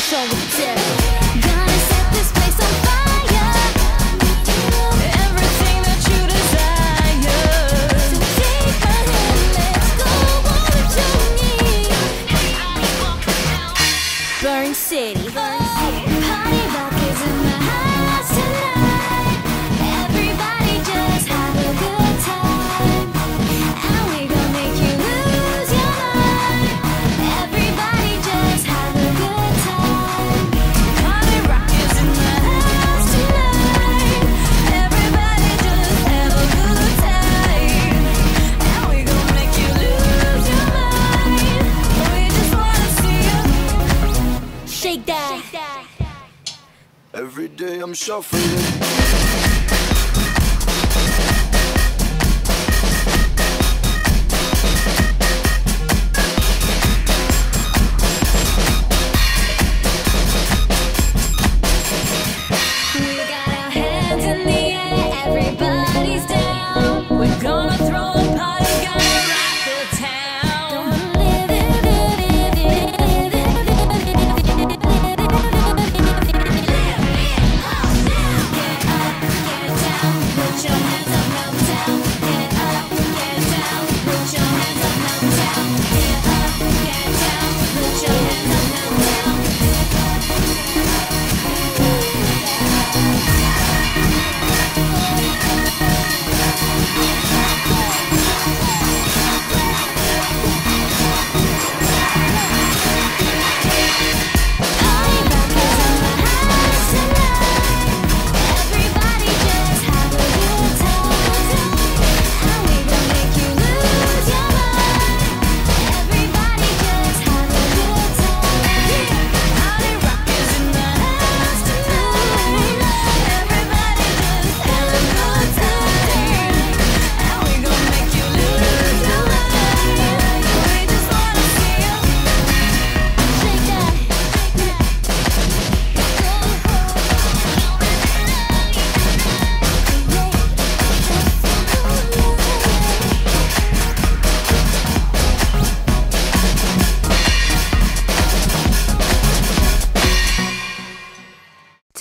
show and tell. Burn City. Burn City. Party rock is in the house tonight. Everybody just have a good time. And we gon' make you lose your mind. Everybody just have a good time. Party rock is in the house tonight. Everybody just have a good time. And we gon' make you lose your mind. We just wanna see you. Shake that. Shake that. Every day I'm shuffling.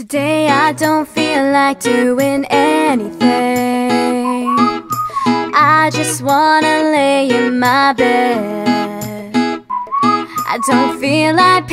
Today I don't feel like doing anything. I just wanna lay in my bed. I don't feel like